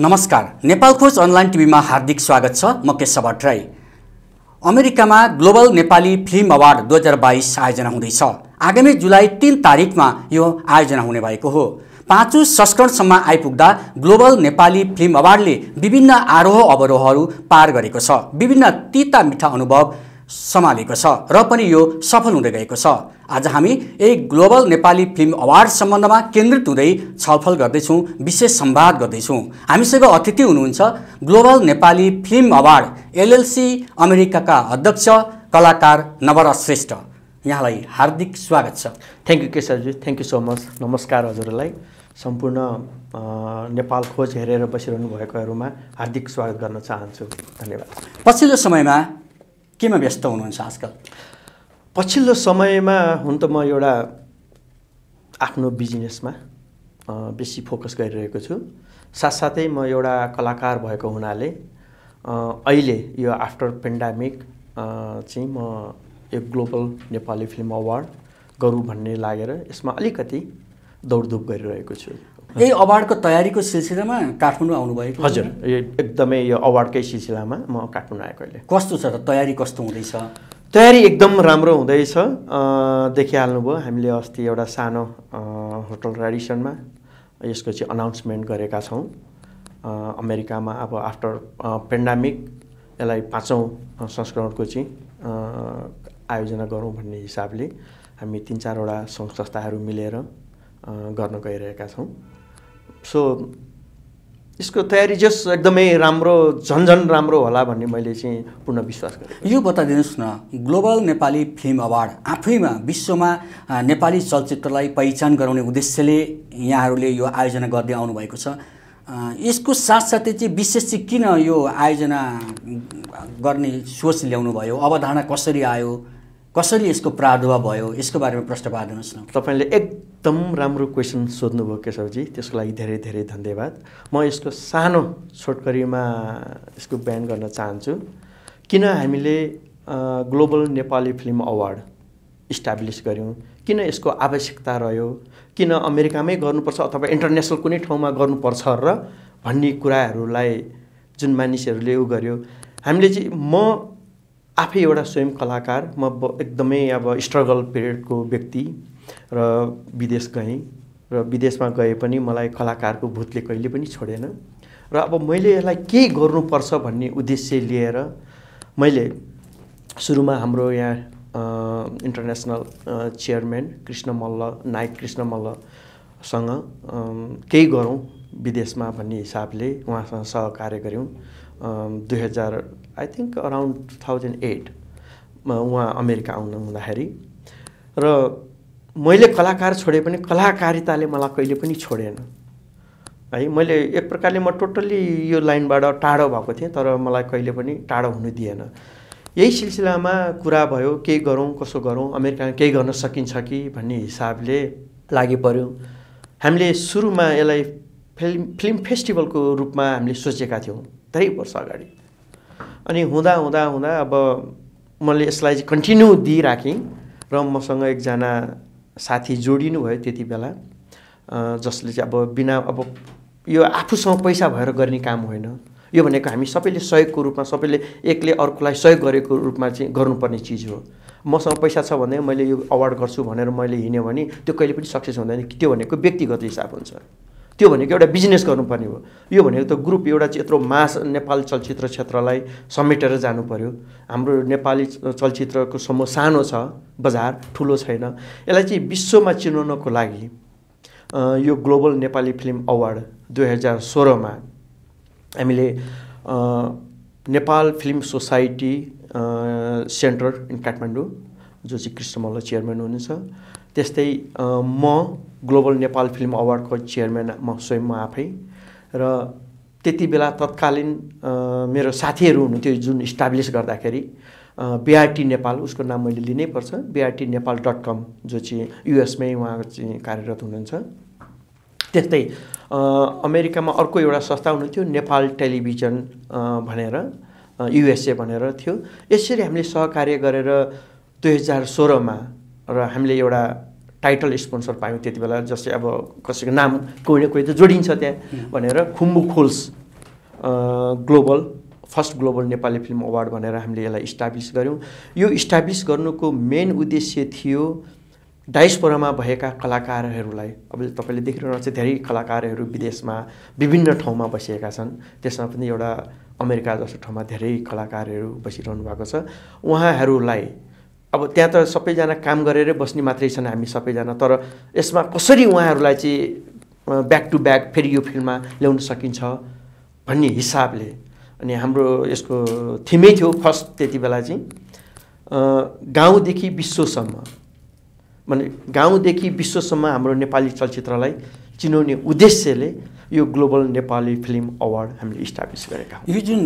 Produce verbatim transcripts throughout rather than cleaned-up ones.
नमस्कार नेपाल खोज online TV मा हार्दिक स्वागत छ म केशव भट्टराई अमेरिकामा ग्लोबल नेपाली फिल्म अवार्ड दुई हजार बाइस आयोजना हुँदैछ आगामी जुलाई तीन तारिखमा यो आयोजना हुने भएको हो पाँचौं संस्करणसम्म आइपुग्दा ग्लोबल नेपाली फिल्म अवार्डले विभिन्न आरोह अवरोहहरू पार गरेको छ विभिन्न तीता मिठा अनुभव समालेको छ र पनि यो सफल हुँदै गएको छ आज हामी यही ग्लोबल नेपाली फिल्म अवार्ड सम्बन्धमा केन्द्रित हुँदै छलफल गर्दै छौं विशेष संवाद गर्दै छौं हामीसँग अतिथि हुनुहुन्छ global Nepali film award LLC अमेरिकाका अध्यक्ष कलाकार नवरस श्रेष्ठ यहाँलाई हार्दिक स्वागत छ thank you Keshav ji thank you so much नमस्कार हजुरलाई सम्पूर्ण नेपाल खोज हेरेर बसिरहनु भएकोहरुमा हार्दिक स्वागत गर्न चाहन्छु धन्यवाद पछिल्लो समयमा केमा व्यस्त हुनुहुन्छ आजकल पछिल्लो समयमा हुन त म एउटा आफ्नो बिजनेसमा बेसी फोकस गरिरहेको छु साथसाथै म एउटा कलाकार भएको हुनाले अहिले यो आफ्टर पेन्डेमिक चाहिँ म यो ग्लोबल नेपाली फिल्म अवार्ड गरौँ भन्ने लागेर यसमा अलिकति दौडधुप गरिरहेको छु यही अवार्डको तयारीको सिलसिलामा काठमाडौँ आउनु भएको हजुर एकदमै यो अवार्डकै सिलसिलामा म काठमाडौँ आएको अहिले कस्तो छ त तयारी कस्तो हुँदैछ तयारी एकदम राम्रो हुँदैछ देखिहाल्नु भयो हामीले अस्ति एउटा सानो होटल रेडिसनमा यसको चाहिँ अनाउन्समेन्ट गरेका छौं अमेरिकामा अब आफ्टर पेन्डेमिक यसलाई पाँचौं संस्करणको चाहिँ आयोजना गरौँ भन्ने हिसाबले हामी तीन चार वटा संस्थाहरू मिलेर गर्न गइरहेका छौं सो यसको तयारी जस एकदमै राम्रो झनझन राम्रो होला भन्ने मैले चाहिँ पूर्ण विश्वास गरे यो बताइदिनुस् न ग्लोबल नेपाली फिल्म अवार्ड आफैमा विश्वमा नेपाली चलचित्रलाई पहिचान गराउने उद्देश्यले यहाँहरूले यो आयोजना गर्दै आउनु भएको छ यसको साथसाथै चाहिँ विशेष चाहिँ किन यो आयोजना गर्ने सोच ल्याउनु भयो अवधारणा कसरी आयो कसरी यसको प्रादुर्भाव भयो यसको बारेमा प्रश्न पार्दिनुस् न तपाईले एकदम राम्रो क्वेशन सोध्नु भयो केशव जी त्यसको लागि धेरै धेरै धन्यवाद म यसको सानो छोटकरीमा यसको बयान गर्न चाहन्छु किन हामीले global Nepali film award establish गर्यौं किन यसको आवश्यकता रह्यो किन अमेरिकामै गर्नुपर्छ अथवा इन्टरनेशनल कुनै ठाउँमा गर्नुपर्छ र भन्ने कुराहरूलाई जुन मानिसहरूले उ गर्यो हामीले चाहिँ म आफै एउटा स्वयं कलाकार म एकदमै अब स्ट्रगल पिरियडको व्यक्ति र विदेश गएँ र विदेशमा गए पनि मलाई कलाकारको भूतले कहिले पनि छोडेन र अब मैले यसलाई के गर्नुपर्छ भन्ने उद्देश्य लिएर मैले सुरुमा हाम्रो यहाँ इन्टरनेशनल चेयरम्यान कृष्ण मल्ल नायक कृष्ण मल्लसँग केही गरौँ विदेशमा भन्ने हिसाबले उहाँसँग सहकार्य गऱ्यौँ दुई हजार I think around two thousand eight वहाँ अमेरिका आउनु हुँदाखेरि र मैले कलाकार छोडे पनि कलाकारिताले मलाई कहिले पनि छोडेन है मैले एक प्रकारले म टोटली यो लाइनबाट टाढो भएको थिएँ तर मलाई कहिले पनि टाढो हुन दिएन यही सिलसिलामा कुरा भयो के गरौँ कसो गरौँ अमेरिकामा के गर्न सकिन्छ कि भन्ने हिसाबले लागि पर्यो हामीले सुरुमा यसलाई फिल्म फिल्म फेस्टिभलको रूपमा हामीले सोचेका थियौँ धेरै वर्ष अगाडि अनि हुँदा हुँदा हुँदा अब मैले यसलाई चाहिँ कन्टिन्यू दिइराखेँ र मसँग एकजना साथी जोडिनु भयो त्यति बेला जसले चाहिँ अब बिना अब यो आफूसँग पैसा भएर गर्ने काम होइन यो भनेको हामी सबैले सहयोगको रूपमा सबैले एकले अर्कोलाई सहयोग गरेको रूपमा चाहिँ गर्नुपर्ने चिज हो मसँग पैसा छ भने मैले यो अवार्ड गर्छु भनेर मैले हिँड्यो भने त्यो कहिले पनि सक्सेस हुँदैन त्यो भनेको व्यक्तिगत हिसाब हुन्छ त्यो भनेको एउटा बिजनेस गर्नुपर्ने हो यो भनेको त ग्रुप एउटा यत्रो मास नेपाल चलचित्र क्षेत्रलाई समेटेर जानु पर्यो हाम्रो नेपाली चलचित्रको समूह सानो छ बजार ठूलो छैन यसलाई चाहिँ विश्वमा चिनाउनको लागि यो ग्लोबल नेपाली फिल्म अवार्ड दुई हजार सोह्र मा हामीले Nepal film society centre in Kathmandu जो चाहिँ कृष्ण मल्ल चेयरम्यान हुनुहुन्छ त्यस्तै म ग्लोबल नेपाल फिल्म अवार्डको चेयरम्यान म स्वयं म आफै र त्यति बेला तत्कालीन मेरो साथीहरू हुनुहुन्थ्यो जुन इस्टाब्लिश गर्दाखेरि बीआरटी नेपाल उसको नाम मैले लिनै पर्छ बीआरटी नेपाल डट कम जो चाहिँ युएसमै उहाँ चाहिँ कार्यरत हुनुहुन्छ त्यस्तै अमेरिकामा अर्को एउटा संस्था हुनुहुन्थ्यो नेपाल टेलिभिजन भनेर युएसए भनेर थियो यसरी हामीले सहकार्य गरेर दुई हजार सोह्रमा र हामीले एउटा टाइटल स्पोन्सर पायौँ त्यति बेला जस्तै अब कसैको नाम कोही न कोही त जोडिन्छ त्यहाँ भनेर खुम्बु खोल्स global first global Nepali film award भनेर हामीले यसलाई इस्टाब्लिश गर्यौं। यो इस्टाब्लिश गर्नुको मेन उद्देश्य थियो डायस्पोरामा भएका कलाकारहरूलाई, अब तपाईले देखिरहनु हुन्छ धेरै कलाकारहरू विदेशमा विभिन्न ठाउँमा बसेका छन्, त्यसमा पनि एउटा अमेरिका जस्तो ठाउँमा धेरै कलाकारहरू बसिरहनु भएको छ। उहाँहरूलाई अब त्यहाँ त सबैजना काम गरेर बस्ने मात्रै छन् हामी सबैजना, तर यसमा कसरी उहाँहरूलाई चाहिँ ब्याक टु ब्याक फेरि यो फिल्ममा ल्याउन सकिन्छ भन्ने हिसाबले, अनि हाम्रो यसको थिमै थियो फर्स्ट त्यति बेला चाहिँ गाउँदेखि विश्वसम्म, माने गाउँदेखि विश्वसम्म हाम्रो नेपाली चलचित्रलाई चिनाउने उद्देश्यले यो ग्लोबल नेपाली फिल्म अवार्ड हामीले इस्टाब्लिश गरेका हौं। यो जुन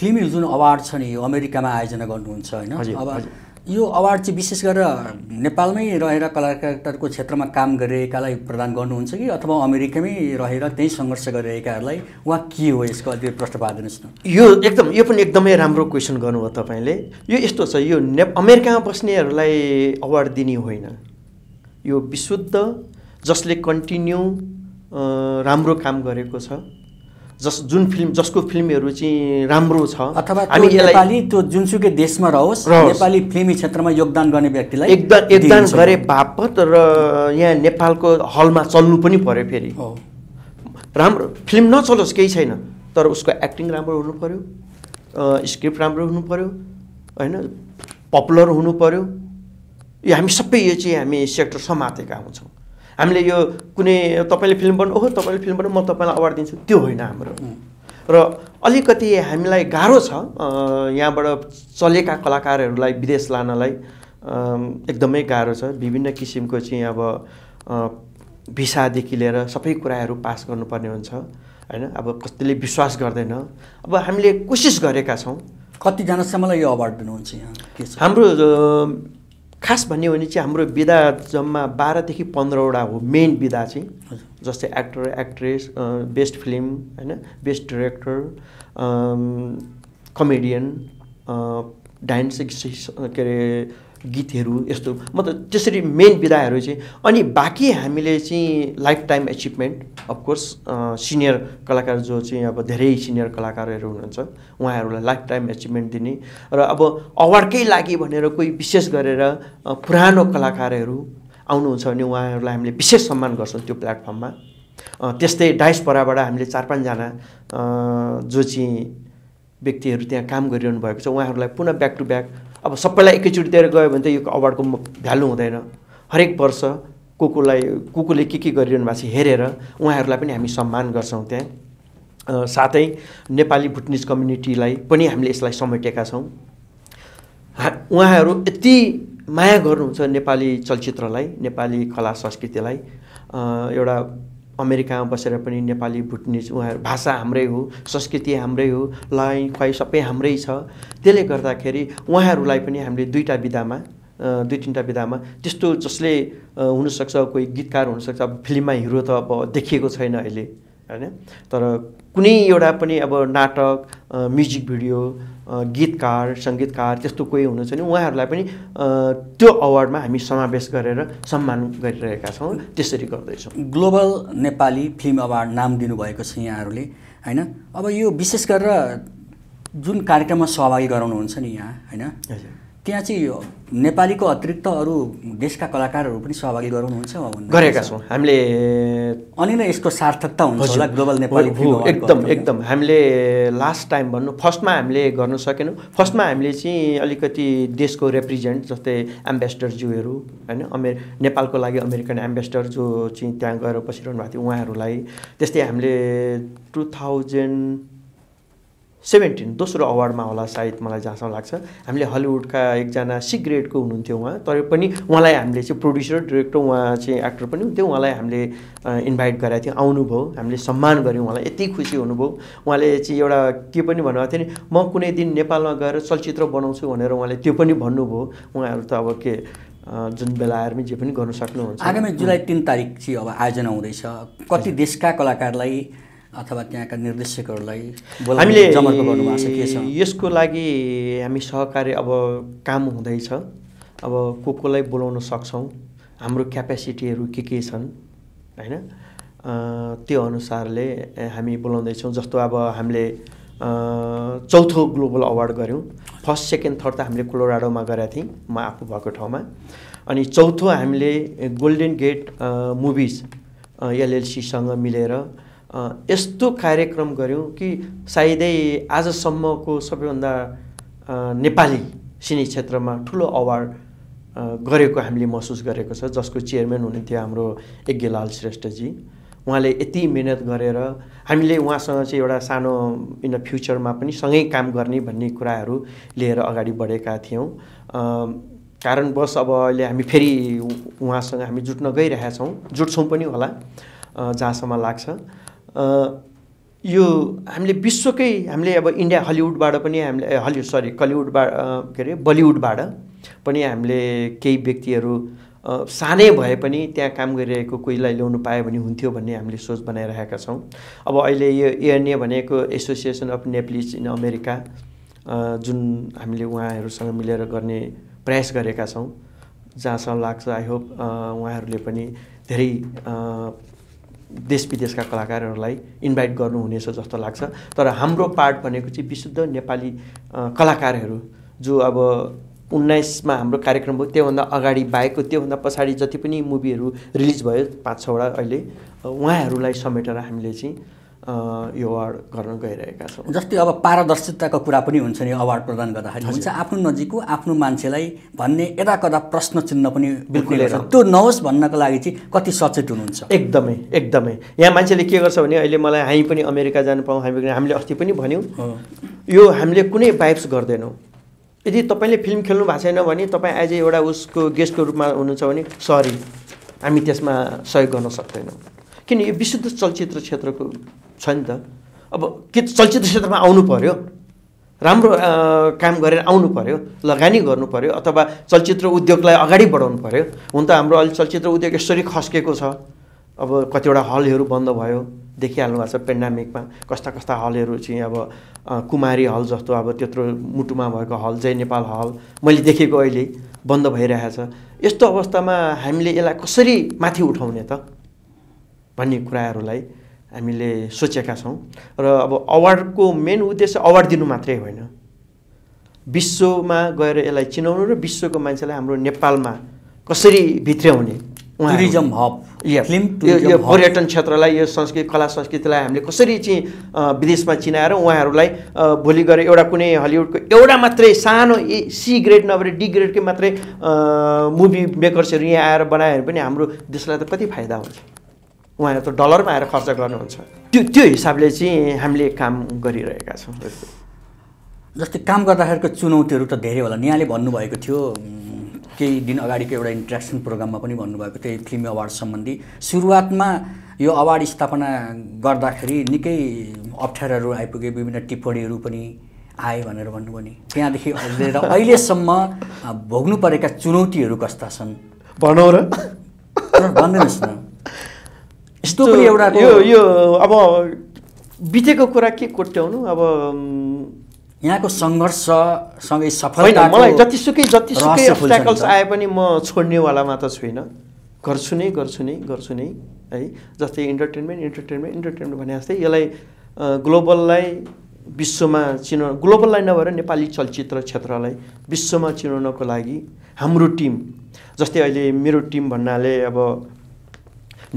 फिल्म जुन अवार्ड छ नि अमेरिकामा आयोजना गर्नुहुन्छ हैन, अब यो अवार्ड चाहिँ विशेष गरेर नेपालमै रहेर कलाकारको क्षेत्रमा काम गरेकालाई प्रदान गर्नुहुन्छ कि अथवा अमेरिकामै रहेर त्यही संघर्ष गरिरहेकाहरूलाई वा के हो यसको अझै प्रश्न पादिनुस् न। यो एकदम यो पनि एकदमै राम्रो क्वेशन गर्नुभयो तपाईले। यो यस्तो छ, यो अमेरिकामा बस्नेहरूलाई अवार्ड दिने होइन, यो विशुद्ध जसले कन्टिन्यू राम्रो काम गरेको छ, जस जुन फिल्म जसको फिल्महरु चाहिँ राम्रो छ अथवा हामी नेपाली त्यो जुनसुकै देशमा रहोस् नेपाली फिल्मी क्षेत्रमा योगदान गर्ने व्यक्तिलाई एकदम योगदान गरे बापत र यहाँ नेपालको हलमा चल्नु पनि पर्यो, फेरि राम्रो फिल्म नचलोस् केही छैन तर उसको एक्टिङ राम्रो हुनु पर्यो, स्क्रिप्ट राम्रो हुनु पर्यो हैन, पपुलर हुनु पर्यो। यो हामी सबै यो चाहिँ हामी सेक्टर समातेका हुन्छौं। हामीले यो कुनै तपाईले फिल्म बन ओहो तपाईले फिल्म बन म तपाईलाई अवार्ड दिन्छु त्यो होइन हाम्रो, र अलिकति हामीलाई गाह्रो छ यहाँबाट चलेका कलाकारहरूलाई विदेश लानलाई एकदमै गाह्रो छ। विभिन्न किसिमको चाहिँ अब भिसा देखि लिएर सबै कुराहरू पास गर्नुपर्ने हुन्छ हैन, अब कतिले विश्वास गर्दैन। अब हामीले कोसिस गरेका छौं। कति जना सम्मलाई यो अवार्ड दिनुहुन्छ यहाँ के छ? हाम्रो खास भन्ने हो भने चाहिँ हाम्रो विधा जम्मा बाह्र देखि पन्ध्र वटा हो मेन विधा चाहिँ, जस्तै एक्टर एक्ट्रेस, बेस्ट फिल्म हैन, बेस्ट डाइरेक्टर, कमेडियन, डान्स के अरे गीतहरू यस्तो, मतलब त्यसरी मेन विधाहरू चाहिँ। अनि बाँकी हामीले चाहिँ lifetime achievement, of course senior कलाकार जो चाहिँ अब धेरै सिनियर कलाकारहरू हुनुहुन्छ उहाँहरूलाई लाइफ टाइम एचिभमेन्ट दिने, र अब अवार्डकै लागि भनेर कोही विशेष गरेर पुरानो कलाकारहरू आउनुहुन्छ भने उहाँहरूलाई हामीले विशेष सम्मान गर्छौं त्यो प्लेटफर्ममा। त्यस्तै डायस्पोराबाट हामीले चार पाँच जना जो चाहिँ व्यक्तिहरू त्यहाँ काम गरिरहनु भएको छ उहाँहरूलाई पुनः ब्याक टु ब्याक, अब सबैलाई एकैचोटि दिएर गयो भने त यो अवार्डको भ्यालु हुँदैन। हरेक वर्ष को कोलाई को कोले के के गरिरहनु भएको छ हेरेर उहाँहरूलाई पनि हामी सम्मान गर्छौं त्यहाँ। साथै नेपाली भुटनिज कम्युनिटीलाई पनि हामीले यसलाई समेटेका छौं। उहाँहरू यति माया गर्नुहुन्छ नेपाली चलचित्रलाई, नेपाली कला संस्कृतिलाई, एउटा अमेरिकामा बसेर पनि नेपाली भुटनिज उहाँहरू भाषा हाम्रै हो, संस्कृति हाम्रै हो, लाइ ख्वाइ सबै हाम्रै छ। त्यसले गर्दाखेरि उहाँहरूलाई पनि हामीले दुईटा विधामा दुई तीनटा विधामा त्यस्तो जसले हुन सक्छ कोही गीतकार हुन सक्छ, अब फिल्ममा हिरो त अब देखिएको छैन अहिले हैन, तर कुनै एउटा पनि अब नाटक, म्युजिक भिडियो, गीतकार, संगीतकार त्यस्तो कोही हुनुहुन्छ नि उहाँहरूलाई पनि त्यो अवार्डमा हामी समावेश गरेर सम्मान गरिरहेका छौं, त्यसरी गर्दै छौं। ग्लोबल नेपाली फिल्म अवार्ड नाम दिनुभएको छ यहाँहरूले हैन। अब यो विशेष गरेर जुन कार्यक्रममा सहभागी गराउनुहुन्छ नि यहाँ हैन, त्यहाँ चाहिँ नेपालीको अतिरिक्त अरू देशका कलाकारहरू पनि सहभागी गराउनुहुन्छ गरेका छौं हामीले, अनि नै यसको सार्थकता हुन्छ होला ग्लोबल नेपाली फिल्म अवार्ड। एकदम एकदम हामीले लास्ट टाइम भन्नु फर्स्टमा हामीले गर्न सकेनौं। फर्स्टमा हामीले चाहिँ अलिकति देशको रिप्रेजेन्ट जस्तै एम्बेसडर ज्यूहरू हैन, अमेर नेपालको लागि अमेरिकन एम्बेसडर जो चाहिँ त्यहाँ गएर बसिरहनु भएको थियो उहाँहरूलाई, त्यस्तै हामीले दुई हजार सत्रह दोस्रो अवार्डमा होला सायद मलाई जहाँसम्म लाग्छ हामीले हलिउडका एकजना सी ग्रेडको हुनुहुन्थ्यो उहाँ, तर पनि उहाँलाई हामीले चाहिँ प्रोड्युसर डाइरेक्टर उहाँ चाहिँ एक्टर पनि हुन्थ्यो, उहाँलाई हामीले इन्भाइट गराएको थियौँ, आउनुभयो, हामीले सम्मान गऱ्यौँ उहाँलाई, यति खुसी हुनुभयो। उहाँले चाहिँ एउटा के पनि भन्नुभएको थियो नि म कुनै दिन नेपालमा गएर चलचित्र बनाउँछु भनेर उहाँले त्यो पनि भन्नुभयो। उहाँहरू त अब के जुन बेलायरमै जे पनि गर्न सक्नुहुन्छ। आगामी जुलाई तीन तारिक चाहिँ अब आयोजना हुँदैछ, कति देशका कलाकारलाई अथवा त्यहाँका निर्देशकहरूलाई हामीले जम्मा गर्नुभएको छ के छ? यसको लागि हामी सहकार्य अब काम हुँदैछ, अब को कोलाई बोलाउन सक्छौं, हाम्रो क्यापेसिटीहरू के के छन् हैन, त्यो अनुसारले हामी बोलाउँदै छौं जस्तो अब हामीले चौथो ग्लोबल अवार्ड गर्यौं फर्स्ट सेकेन्ड थर्ड त हामीले कोलोराडोमा गरेका थियौं म आफु भएको ठाउँमा अनि चौथो हामीले गोल्डन गेट मुभिज एलएलसी सँग मिलेर यस्तो कार्यक्रम गर्यौं कि सायदै आजसम्मको सबैभन्दा नेपाली सिने क्षेत्रमा ठूलो अवार्ड गरेको हामीले महसुस गरेको छ जसको चेयरम्यान हुनुहुन्थ्यो हाम्रो यज्ञलाल श्रेष्ठ जी उहाँले यति मेहनत गरेर हामीले उहाँसँग चाहिँ एउटा सानो इन फ्युचरमा पनि सँगै काम गर्ने भन्ने कुराहरू लिएर अगाडि बढेका थियौं कारणवश अब अहिले हामी फेरि उहाँसँग हामी जुट्न गइरहेका छौं जुट्छौं पनि होला जहाँसम्म लाग्छ यो हामीले विश्वकै हामीले अब इन्डिया हलिउडबाट पनि हामीले हलिउड सरी कलिउडबाट के रे बलिउडबाट पनि हामीले केही व्यक्तिहरू सानै भए पनि त्यहाँ काम गरिरहेको कोहीलाई ल्याउन पाए भने हुन्थ्यो भन्ने हामीले सोच बनाइरहेका छौं अब अहिले यो एएनए भनेको association of Nepalese in America जुन हामीले उहाँहरुसँग मिलेर गर्ने प्रयास गरेका छौं जहाँसम्म लाग्छ आई होप उहाँहरुले पनि धेरै देश विदेशका कलाकारहरुलाई इन्भाइट गर्नु हुनेछ जस्तो लाग्छ तर हाम्रो पार्ट भनेको चाहिँ विशुद्ध नेपाली कलाकारहरु जो अब उन्नाइस मा हाम्रो कार्यक्रम हो त्योभन्दा अगाडि बाएको त्योभन्दा पछाडी जति पनि मुभीहरु रिलिज भयो पाँच छ वटा अहिले उहाँहरुलाई समेटेर हामीले चाहिँ यो अवार्ड गर्न गइरहेका छौं जस्तै अब पारदर्शिताको कुरा पनि हुन्छ नि अवार्ड प्रदान गर्दाखेरि हुन्छ आफ्नो नजिकको आफ्नो मान्छेलाई भन्ने यता कदा प्रश्न चिन्ह पनि बिल्कुलै त्यो नहोस् भन्नको लागि चाहिँ कति सचेत हुनुहुन्छ एकदमै एकदमै यहाँ मान्छेले के गर्छ भने अहिले मलाई हामी पनि अमेरिका जान पाऊ हामी हामीले अस्ति पनि भन्यौ यो हामीले कुनै वाइब्स गर्दैनौ यदि तपाईले फिल्म खेल्नु भएको छैन भने तपाई एज एउटा उसको गेस्टको रूपमा हुनुहुन्छ भने सरी हामी त्यसमा सहयोग गर्न सक्दैनौ किन यो विशुद्ध चलचित्र क्षेत्रको छ नि त अब के चलचित्र क्षेत्रमा आउनु पर्यो राम्रो काम गरेर आउनु पर्यो लगानी गर्नु पर्यो अथवा चलचित्र उद्योगलाई अगाडि बढाउनु पर्यो हुन त हाम्रो अहिले चलचित्र उद्योग यसरी खस्केको छ अब कतिवटा हलहरु बन्द भयो देखिहाल्नु भएको छ पेन्डेमिकमा कस्ता कस्ता हलहरु चाहिँ अब कुमारी हल जस्तो अब त्यत्रो मुटुमा भएको हल जय नेपाल हल मैले देखेको अहिले बन्द भइरहेको छ यस्तो अवस्थामा हामीले यसलाई कसरी माथि उठाउने त भन्ने कुराहरुलाई हामीले सोचेका छौं र अब अवार्डको मेन उद्देश्य अवार्ड दिनु मात्रै होइन विश्वमा गएर यसलाई चिनाउनु र विश्वको मान्छेलाई हाम्रो नेपालमा कसरी भित्र्याउने टुरिज्म हब यो पर्यटन क्षेत्रलाई यो संस्कृति कला संस्कृतिलाई हामीले कसरी चाहिँ विदेशमा चिनाएर उहाँहरुलाई भोलि गरे एउटा कुनै हलिउडको एउटा मात्रै सानो सी ग्रेड नभएर डी ग्रेडकै मात्रै मुभी मेकर्सहरु यहाँ आएर बनाए पनि हाम्रो देशलाई त कति फाइदा हुन्छ उहाँहरु त डलरमा आएर खर्च गर्नुहुन्छ त्यो त्यो हिसाबले चाहिँ हामीले काम गरिरहेका छौं जस्तै काम गर्दाखेरको चुनौतीहरु त धेरै होला नियाले भन्नु भएको थियो केही दिन अगाडिको एउटा इन्ट्रेक्सन प्रोग्राममा पनि भन्नुभएको थियो फिल्म अवार्ड सम्बन्धी सुरुवातमा यो अवार्ड स्थापना गर्दाखेरि निकै अप्ठ्याराहरू आइपुगे विभिन्न टिप्पणीहरू पनि आए भनेर भन्नुभयो नि त्यहाँदेखि लिएर अहिलेसम्म भोग्नु परेका चुनौतीहरू कस्ता छन् भनौ र भन्दिनुस् न यस्तो पनि एउटा यो यो अब बितेको कुरा के कोट्याउनु अब यहाँको संघर्ष सँगै सफलता मलाई जतिसुकै जतिसुकै अब्स्ट्याकल्स आए पनि म छोड्ने वालामा त छैन गर्छु नै गर्छु नै गर्छु नै है जस्तै इन्टरटेनमेन्ट इन्टरटेनमेन्ट इन्टरटेनमेन्ट भने जस्तै यसलाई ग्लोबललाई विश्वमा चिनाउन ग्लोबललाई नभएर नेपाली चलचित्र क्षेत्रलाई विश्वमा चिनाउनको लागि हाम्रो टिम जस्तै अहिले मेरो टिम भन्नाले अब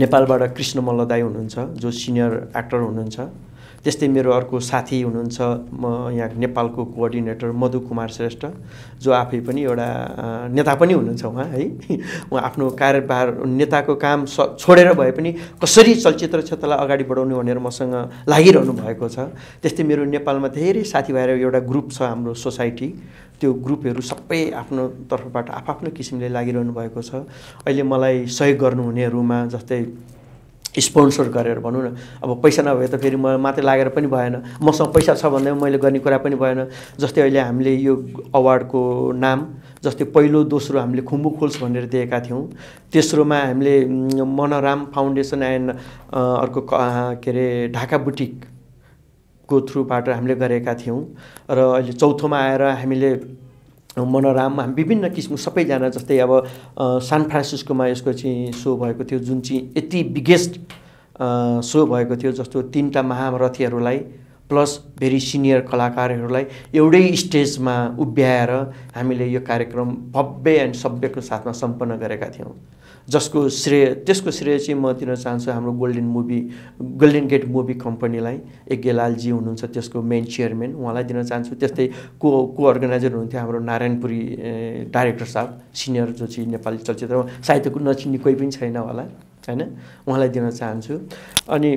नेपालबाट कृष्ण मल्ल दाइ हुनुहुन्छ जो सिनियर एक्टर हुनुहुन्छ त्यस्तै मेरो अर्को साथी हुनुहुन्छ म यहाँ नेपालको कोअर्डिनेटर मधु कुमार श्रेष्ठ जो आफै पनि एउटा नेता पनि हुनुहुन्छ उहाँ है उहाँ आफ्नो कार्यभार नेताको काम छोडेर भए पनि कसरी चलचित्र क्षेत्रलाई अगाडि बढाउने भनेर मसँग लागिरहनु भएको छ त्यस्तै मेरो नेपालमा धेरै साथीभाइहरु एउटा ग्रुप छ हाम्रो सोसाइटी त्यो ग्रुपहरु सबै आफ्नो तर्फबाट आफआफ्नो किसिमले लागिरहनु भएको छ अहिले मलाई सहयोग गर्नुहुनेहरुमा जस्तै स्पोन्सर गरेर भन्नु न अब पैसा नभए त फेरि म मात्र लागेर पनि भएन मसँग पैसा छ भन्दै मैले गर्ने कुरा पनि भएन जस्तै अहिले हामीले यो अवार्डको नाम जस्तै पहिलो दोस्रो हामीले खुम्बु खोल्स भनेर दिएका थियौं तेस्रोमा हामीले मनोराम फाउन्डेसन एन्ड अर्को के रे ढाका बुटिक को थ्रुबाट हामीले गरेका थियौं र अहिले चौथोमा आएर हामीले मनोराममा विभिन्न किसिमको सबैजना जस्तै अब सान फ्रान्सिस्कोमा यसको चाहिँ सो भएको थियो जुन चाहिँ यति बिगेस्ट सो भएको थियो जस्तो तीनटा महारथीहरुलाई प्लस भेरी सिनियर कलाकारहरुलाई एउटै स्टेजमा उभ्याएर हामीले यो कार्यक्रम भव्य एन्ड सभ्यको साथमा सम्पन्न गरेका थियौं जसको श्रेय त्यसको श्रेय चाहिँ म दिन चाहन्छु हाम्रो golden movie golden gate movie कम्पनीलाई एकेलाल जी हुनुहुन्छ त्यसको मेन चेयरम्यान उहाँलाई दिन चाहन्छु त्यस्तै को को अर्गनाइजर हुनुहुन्थ्यो हाम्रो नारायणपुरी डाइरेक्टर साहब सिनियर जो चाहिँ नेपाली चलचित्रमा साहित्यको नचिन्ने कोही पनि छैन होला हैन उहाँलाई दिन चाहन्छु अनि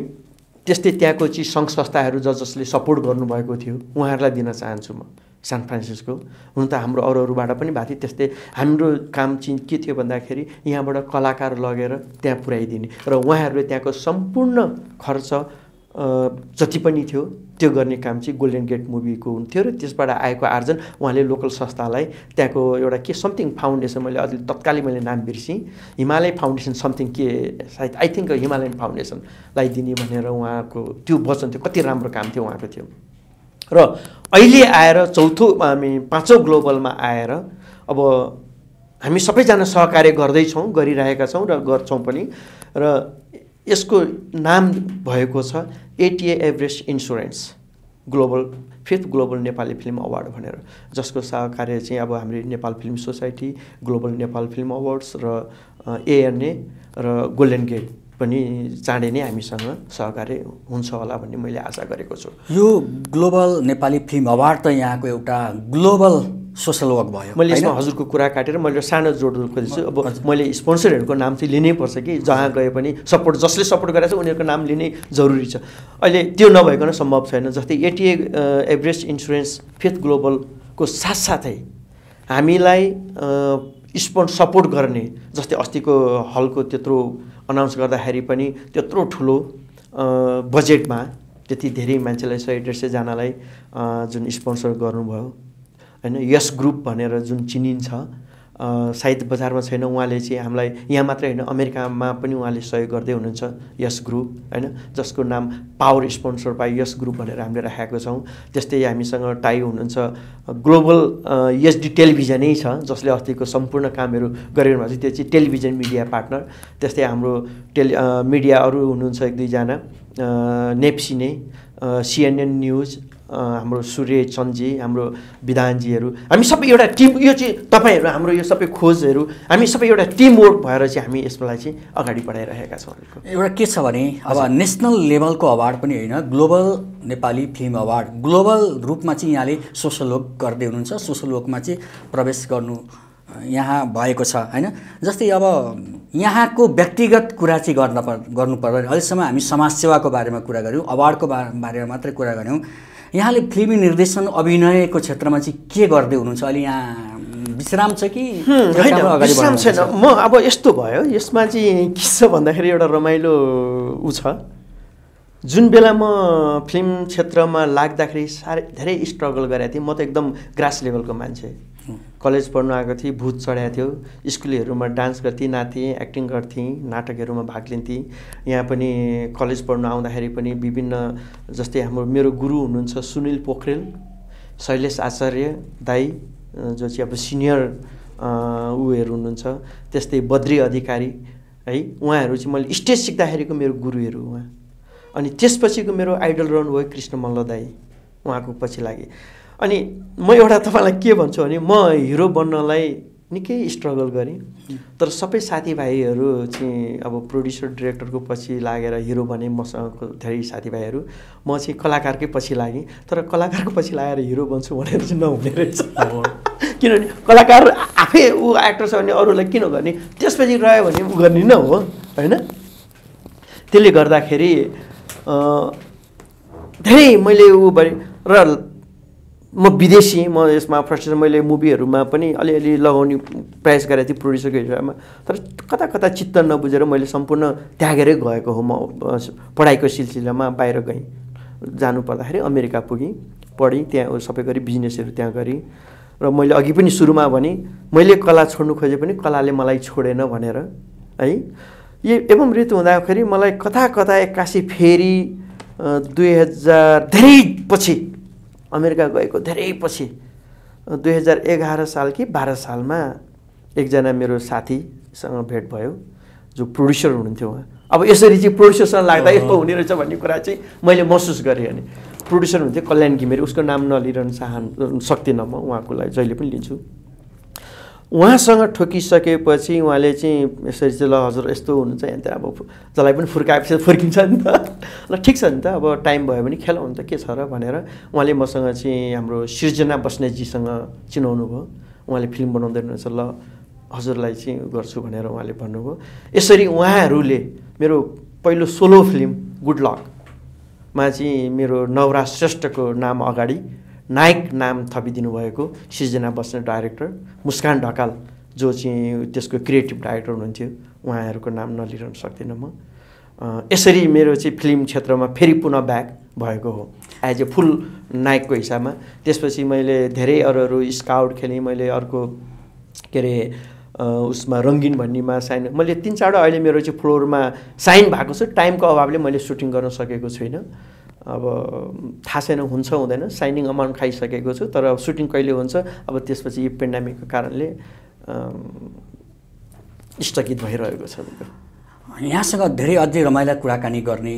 त्यस्तै त्यहाँको चाहिँ संघ संस्थाहरु ज जसले सपोर्ट गर्नु भएको थियो उहाँहरूलाई दिन चाहन्छु म सान फ्रान्सिस्को हुन त हाम्रो अरुहरुबाट पनि बाथि त्यस्तै हाम्रो काम चाहिँ के थियो भन्दाखेरि यहाँबाट कलाकार लगेर त्यहाँ पुर्याइदिने र उहाँहरुले त्यहाँको सम्पूर्ण खर्च जति पनि थियो त्यो गर्ने काम चाहिँ गोल्डन गेट मुभीको हुन्थ्यो र त्यसबाट आएको आर्जन उहाँले लोकल संस्थालाई त्यहाँको एउटा के समथिङ फाउन्डेसन मैले अलि तत्कालै मैले नाम बिर्सिँ हिमालय फाउन्डेसन समथिङ के सायद आई थिंक हिमालयन फाउन्डेसनलाई दिने भनेर उहाँको त्यो वचन थियो कति राम्रो काम थियो उहाँको थियो र अहिले आएर चौथो हामी पाँचौं ग्लोबलमा आएर अब हामी सबैजना सहकार्य गर्दै छौं गरिरहेका छौं र गर्छौं पनि र यसको नाम भएको छ ATA Everest insurance global fifth global Nepali film award भनेर जसको सहकार्य चाहिँ अब हाम्रो Nepal film society global Nepal film awards र एएनए र गोल्डन गेट पनि चाँडै नै हामीसँग सहकार्य हुन्छ होला भन्ने मैले आशा गरेको छु यो ग्लोबल नेपाली फिल्म अवार्ड त यहाँको एउटा ग्लोबल सोशल वर्क भयो मैले यसमा हजुरको कुरा काटेर मैले सानो जोड्नु खोजेछु अब मैले स्पोन्सरहरुको नाम चाहिँ लिनै पर्छ कि जहाँ गए पनि सपोर्ट जसले सपोर्ट गरेछ उनीहरुको नाम लिनै जरुरी छ अहिले त्यो नभएको सम्भव छैन जस्तै ATA Everest insurance fifth global को साथसाथै हामीलाई स्पोन्सर सपोर्ट गर्ने जस्तै अस्तिको हलको त्यत्रो अनाउन्स गर्दाखेरि पनि त्यत्रो ठूलो बजेटमा त्यति धेरै मान्छेलाई एक सय डेढ सय जनालाई जुन स्पोन्सर गर्नुभयो हैन यस ग्रुप भनेर जुन चिनिन्छ साहित्य बजारमा छैन उहाँले चाहिँ हामीलाई यहाँ मात्रै हैन अमेरिकामा पनि उहाँले सहयोग गर्दै हुनुहुन्छ यस ग्रुप हैन जसको नाम पावर स्पोन्सर बाइ यस ग्रुप भनेर हामीले राखेको छौं त्यस्तै हामीसँग टाई हुनुहुन्छ ग्लोबल एसडी टेलिभिजनै छ जसले अस्तिको सम्पूर्ण कामहरु गरिरहेको छ त्यो चाहिँ टेलिभिजन मिडिया पार्टनर त्यस्तै हाम्रो टेली मिडिया अरु हुनुहुन्छ एक दुई जना नेप्सी नै सीएनएन न्यूज हाम्रो सूर्य चन्जी हाम्रो विधानजीहरु हामी सबै एउटा टिम यो चाहिँ तपाईहरु हाम्रो यो सबै खोजहरु हामी सबै एउटा टिम वर्क भएर चाहिँ हामी यसलाई चाहिँ अगाडि बढाइरहेका छौं एउटा के छ भने अब नेशनल लेभलको अवार्ड पनि हैन global Nepali film award global रूपमा चाहिँ यहाँले सोशल वर्क गर्दै हुनुहुन्छ सोशल वर्कमा चाहिँ प्रवेश गर्नु यहाँ भएको छ हैन जस्तै अब यहाँको व्यक्तिगत कुरा चाहिँ गर्न गर्नु पर्दैन अहिलेसम्म हामी समाज सेवाको बारेमा कुरा गर्यौं अवार्डको बारेमा मात्र कुरा गर्यौं यहाँले फिल्मी निर्देशन अभिनयको क्षेत्रमा चाहिँ के गर्दै हुनुहुन्छ अहिले यहाँ विश्राम छ कि विश्राम छैन म अब यस्तो भयो यसमा चाहिँ के छ भन्दाखेरि एउटा रमाइलो उ छ जुन बेला म फिल्म क्षेत्रमा लाग्दाखेरि सारै धेरै स्ट्रगल गरेको थिएँ म त एकदम ग्रास लेभलको मान्छे कलेज पढ्न आएको थिएँ भूत चढ्या थियो स्कुलहरुमा डान्स गर्थे नाथे एक्टिङ गर्थे नाटकहरुमा भाग लिन्थे यहाँ पनि कलेज पढ्न आउँदाखेरि पनि विभिन्न जस्तै हाम्रो मेरो गुरु हुनुहुन्छ सुनील पोखरेल शैलेश आचार्य दाई जो चाहिँ अब सिनियर उहरु हुनुहुन्छ त्यस्तै बद्री अधिकारी है उहाँहरु चाहिँ मैले स्टेज सिक्दाखेरिको मेरो गुरुहरु उहाँ अनि त्यसपछिको मेरो आइडल रहनु भयो कृष्ण मल्ल दाई उहाँको पछि लागि अनि म एउटा तपाईलाई के भन्छु भने म हिरो बन्नलाई निकै स्ट्रगल गरे तर सबै साथीभाइहरु चाहिँ अब प्रोड्युसर डाइरेक्टरको पछि लागेर हिरो बने मसँगको धेरै साथीभाइहरु म चाहिँ कलाकारकै पछि लागे तर कलाकारको पछि लागेर हिरो बन्छु भनेर चाहिँ नहुने रहेछ किनभने कलाकार आफै उ एक्टर छ भने अरूलाई किन गर्ने त्यसपछि रह्यो भने उ गर्ने न हो हैन त्यसले गर्दाखेरि अ धेरै मैले उ भरे र म विदेशी म यसमा फर्स्ट मैले मुभीहरुमा पनि अलिअलि लगाउने प्रयास गरेथि प्रोड्युसरको हिसाबमा तर कता कता चित्त नबुझेर मैले सम्पूर्ण त्यागेरै गएको हो म पढाइको सिलसिलामा बाहिर गए जानु पर्दाखेरि अमेरिका पुगी पढी त्यहाँ सबै गरी बिजनेसहरु त्यहाँ गरी र मैले अघि पनि सुरुमा भने मैले कला छोड्नु खोजे पनि कलाले मलाई छोडेन भनेर है यो एवं ऋतु हुँदाखेरि मलाई कता कता एक्कासी फेरि दुई हजार धेरै पछि अमेरिका गएको धेरै पछि दुई हजार एघार साल कि बाह्र सालमा एकजना मेरो साथीसँग भेट भयो जो प्रोड्युसर हुनुहुन्थ्यो उहाँ अब यसरी चाहिँ प्रोड्युसरसँग लाग्दा यस्तो हुने रहेछ भन्ने कुरा चाहिँ मैले महसुस गरे अनि प्रोड्युसर हुन्थे कल्याण घिमिरे उसको नाम नलिरहन चाहन सक्दिनँ म उहाँको लागि जहिले पनि लिन्छु उहाँसँग ठोकिसकेपछि उहाँले चाहिँ यसरी चाहिँ ल हजुर यस्तो हुनुहुन्छ अनि त अब जलाई पनि फुर्काएपछि फुर्किन्छ नि त ल ठीक छ नि त अब टाइम भयो भने खेल हुन्छ के छ र भनेर उहाँले मसँग चाहिँ हाम्रो सृजना बस्नेजीसँग चिनाउनु भयो उहाँले फिल्म बनाउँदै हुनुहुन्छ ल हजुरलाई चाहिँ गर्छु भनेर उहाँले भन्नुभयो यसरी उहाँहरूले मेरो पहिलो सोलो फिल्म गुड लक मा चाहिँ मेरो नवराज श्रेष्ठको नाम अगाडि नायक नाम थपिदिनु भएको सृजना बस्ने डाइरेक्टर मुस्कान ढकाल जो चाहिँ त्यसको क्रिएटिभ डाइरेक्टर हुनुहुन्थ्यो उहाँहरूको नाम नलिरहन सक्दिनँ म यसरी मेरो चाहिँ फिल्म क्षेत्रमा फेरि पुनः ब्याक भएको हो एज ए फुल नायकको हिसाबमा त्यसपछि मैले धेरै अरूहरू स्काउट खेलेँ मैले अर्को के अरे उसमा रङ्गिन भन्नेमा साइन मैले तीन चारवटा अहिले मेरो चाहिँ फ्लोरमा साइन भएको छ टाइमको अभावले मैले सुटिङ गर्न सकेको छुइनँ अब थाहा छैन हुन्छ हुँदैन साइनिङ अमाउन्ट खाइसकेको छु तर सुटिङ कहिले हुन्छ अब त्यसपछि यो पेन्डेमिकको कारणले स्थगित भइरहेको छ यहाँसँग धेरै अझै रमाइला कुराकानी गर्ने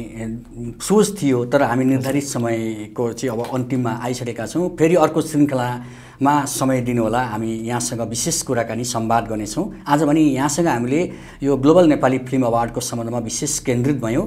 सोच थियो तर हामी निर्धारित समयको चाहिँ अब अन्तिममा आइसकेका छौँ फेरि अर्को श्रृङ्खलामा समय दिनुहोला हामी यहाँसँग विशेष कुराकानी संवाद गर्नेछौँ आज भने यहाँसँग हामीले यो ग्लोबल नेपाली फिल्म अवार्डको सम्बन्धमा विशेष केन्द्रित भयौँ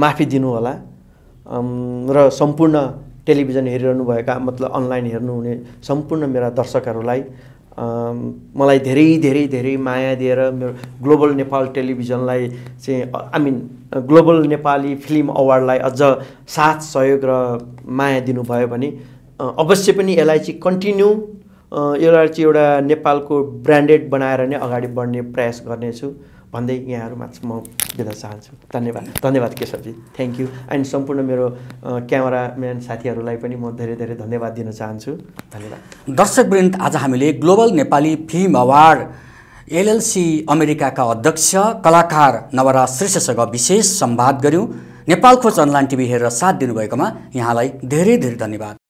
माफी दिनु होला र सम्पूर्ण टेलिभिजन हेरिरहनु भएका मतलब अनलाइन हेर्नु हुने सम्पूर्ण मेरा दर्शकहरुलाई मलाई धेरै धेरै धेरै माया दिएर मेरो ग्लोबल नेपाल टेलिभिजनलाई चाहिँ I mean global Nepali film अवार्डलाई अझ साथ सहयोग र माया दिनु भयो भने अवश्य पनि यसलाई चाहिँ कन्टिन्यू यसलाई चाहिँ एउटा नेपालको ब्रान्डेड बनाएर नै अगाडि बढ्ने प्रयास गर्नेछु भन्दै यहाँहरुमाथि म दिन चाहन्छु धन्यवाद धन्यवाद केशवजी थ्याङ्क यू अनि सम्पूर्ण मेरो क्यामेराम्यान साथीहरुलाई पनि म धेरै धेरै धन्यवाद दिन चाहन्छु धन्यवाद दर्शकवृन्द आज हामीले global Nepali film award LLC अमेरिकाका अध्यक्ष कलाकार नवराज श्रेष्ठसँग विशेष संवाद गर्यौं नेपाल खोज अनलाइन टिभी हेरेर साथ दिनुभएकोमा यहाँलाई धेरै धेरै धन्यवाद